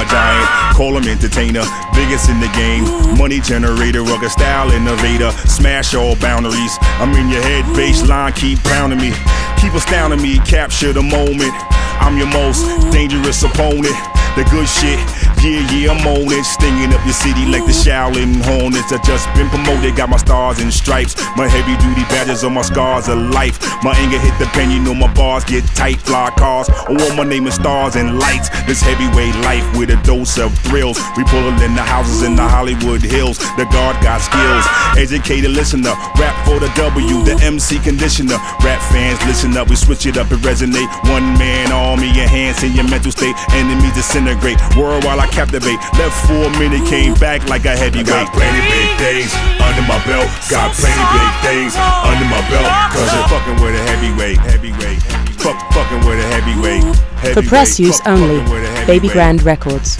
a giant, call him entertainer, biggest in the game, money generator, rugged style innovator, smash all boundaries, I'm in your head, baseline, keep pounding me, keep astounding me, capture the moment, I'm your most dangerous opponent, the good shit, yeah, I'm on it, stinging up your city like the Shaolin Hornets. I just been promoted, got my stars and stripes, my heavy duty badges on my scars of life, my anger hit the pen, you know my bars get tight, fly cars, oh my name is stars and lights, this heavyweight life with a dose of thrills, we pullin' in the houses in the Hollywood Hills, the guard got skills, educated listener, rap for the W, the MC conditioner, rap fans listen up, we switch it up and resonate, one man army enhancing your mental state, enemies disintegrate, worldwide I captivate, left for a minute, came back like a heavyweight. Got plenty big things under my belt, got plenty big things under my belt, cause you're fucking with a heavyweight, heavyweight, fucking with a heavyweight, heavyweight. For press use only, Baby Grand Records.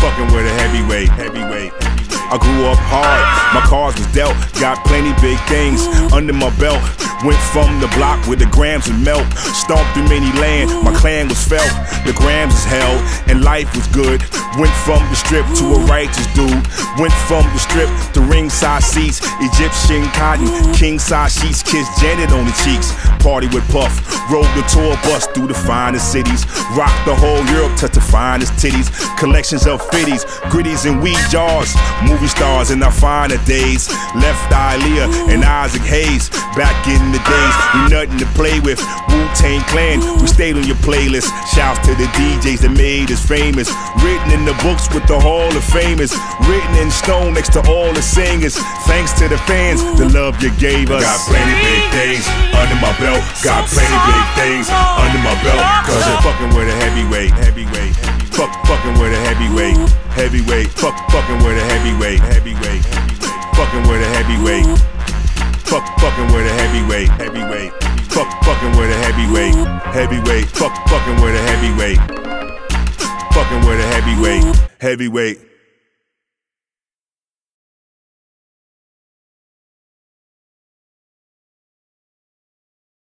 Fucking with a heavyweight, heavyweight. I grew up hard, my cards was dealt, got plenty big things under my belt. Went from the block with the grams and melt, stomped through many land, my clan was felt, the grams is held, and life was good. Went from the strip to a righteous dude, went from the strip to ringside seats, Egyptian cotton, king size sheets, kissed Janet on the cheeks, party with Puff, rode the tour bus through the finest cities, rocked the whole Europe, touched the finest titties, collections of fitties, gritties and weed jars, movie stars in our finer days, left Aaliyah and Isaac Hayes, back in the days, we nothing to play with, Wu-Tang Clan, we stayed on your playlist, shouts to the DJs that made us famous, written in the books with the Hall of Famers, written in stone next to all the singers, thanks to the fans, the love you gave us. Got plenty big things under my belt, got plenty big things under my belt, cause I'm fucking with a heavyweight, heavyweight, fucking with a heavyweight, heavyweight, fucking with a heavyweight, heavyweight, fucking with a heavyweight, fucking with a heavyweight, heavyweight, fucking with a heavyweight, heavyweight, fucking with a heavyweight, fucking with a heavyweight, heavyweight.